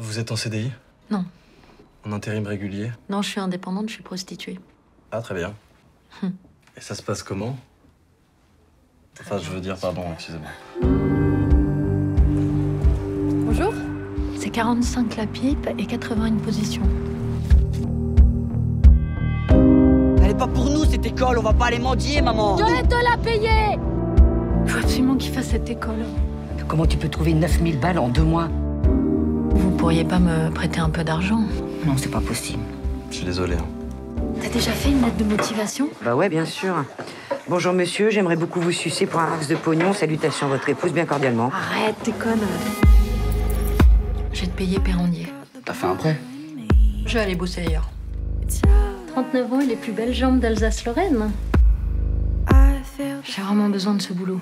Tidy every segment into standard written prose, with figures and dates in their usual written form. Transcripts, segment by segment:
Vous êtes en CDI? Non. En intérim régulier? Non, je suis indépendante, je suis prostituée. Ah, très bien. Et ça se passe comment? Enfin, je veux dire, pardon, excusez-moi. Bonjour. C'est 45 la pipe et 81 positions. Elle est pas pour nous, cette école, on va pas aller mendier, maman. J'aurais de la payer. Faut absolument qu'il fasse cette école. Comment tu peux trouver 9000 balles en 2 mois? Vous pourriez pas me prêter un peu d'argent? Non, c'est pas possible. Je suis désolé. T'as déjà fait une lettre de motivation? Bah ouais, bien sûr. Bonjour monsieur, j'aimerais beaucoup vous sucer pour un axe de pognon. Salutations à votre épouse, bien cordialement. Arrête, t'es conne. Je vais te payer pérandier. T'as fait un prêt? Je vais aller bosser ailleurs. 39 ans et les plus belles jambes d'Alsace-Lorraine. J'ai vraiment besoin de ce boulot.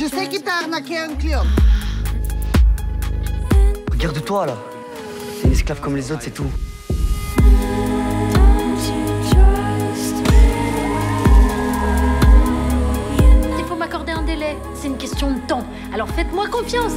Je sais qui t'a arnaqué un client. Regarde-toi, là. C'est une esclave comme les autres, c'est tout. Il faut m'accorder un délai. C'est une question de temps. Alors faites-moi confiance.